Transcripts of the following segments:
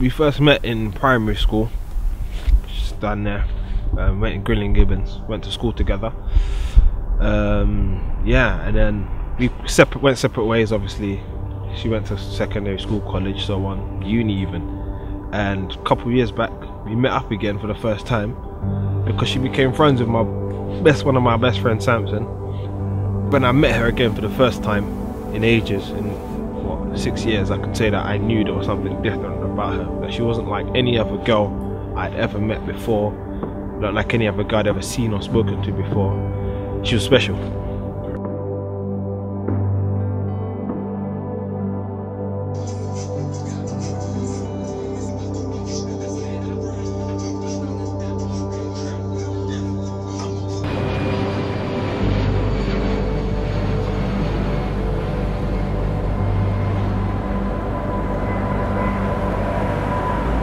we first met in primary school, just down there. Went in Grilling Gibbons, went to school together. Yeah, and then we went separate ways. Obviously, she went to secondary school, college, so on, uni even. And a couple of years back, we met up again for the first time because she became friends with my one of my best friends, Samson. When I met her again for the first time in ages, in what, 6 years, I could say that I knew there was something different about her. That she wasn't like any other girl I'd ever met before. Not like any other guy I'd ever seen or spoken to before. She was special.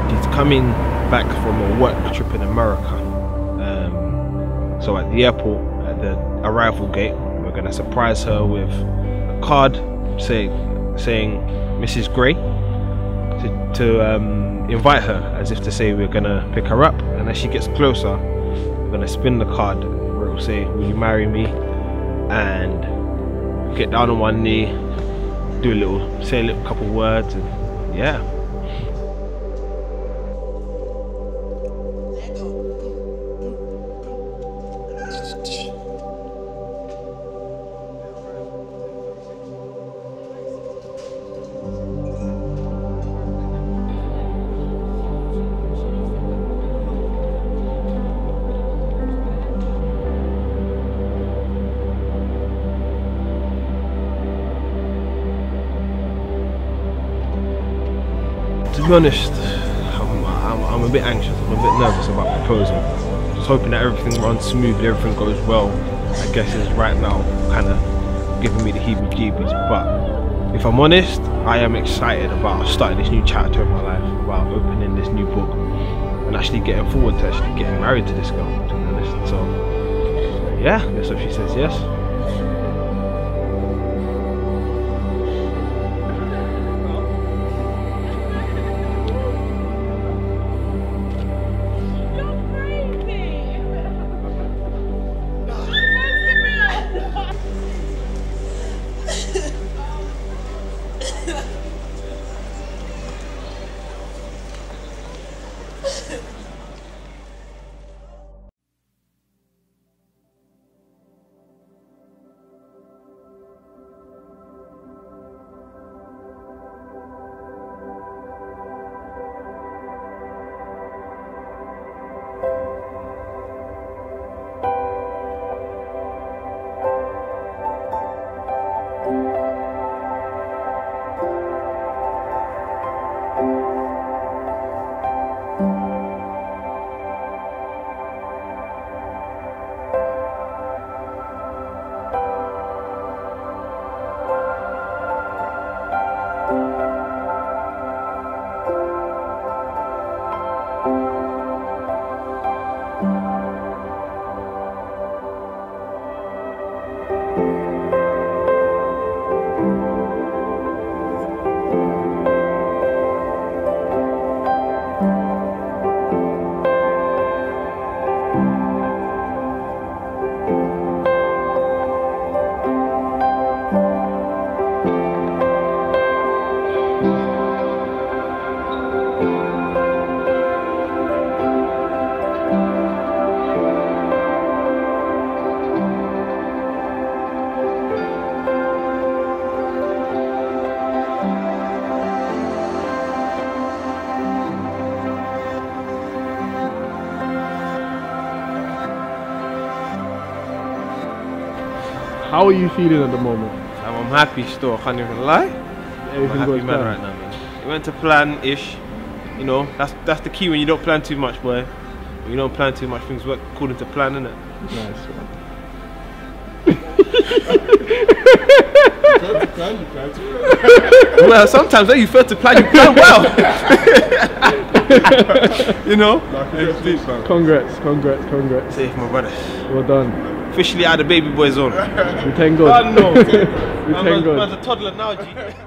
She's coming back from a work trip in America. So at the airport, at the arrival gate, we're going to surprise her with a card saying Mrs. Gray, to invite her, as if to say we're going to pick her up. And as she gets closer, we're going to spin the card where it will say, "Will you marry me?" And get down on one knee, do a little, say a little couple words, and yeah. To be honest, I'm a bit anxious, I'm a bit nervous about proposing. Just hoping that everything runs smoothly, everything goes well, I guess is right now kind of giving me the heebie-jeebies. But if I'm honest, I am excited about starting this new chapter of my life, about opening this new book and actually getting forward to actually getting married to this girl, to be honest. So yeah, I guess if she says yes. How are you feeling at the moment? I'm happy still, I can't even lie. Everything I'm a happy man right now, man. It went to plan-ish, you know, that's the key when you don't plan too much, boy. When you don't plan too much, things work according to plan, innit? Nice, man. You plan, you plan too. Well, sometimes when you fail to plan, you plan well. You know? Congrats. Safe, my brother. Well done. Officially out of baby boy's zone. We thank God. No. We thank God. Man's a toddler now, G.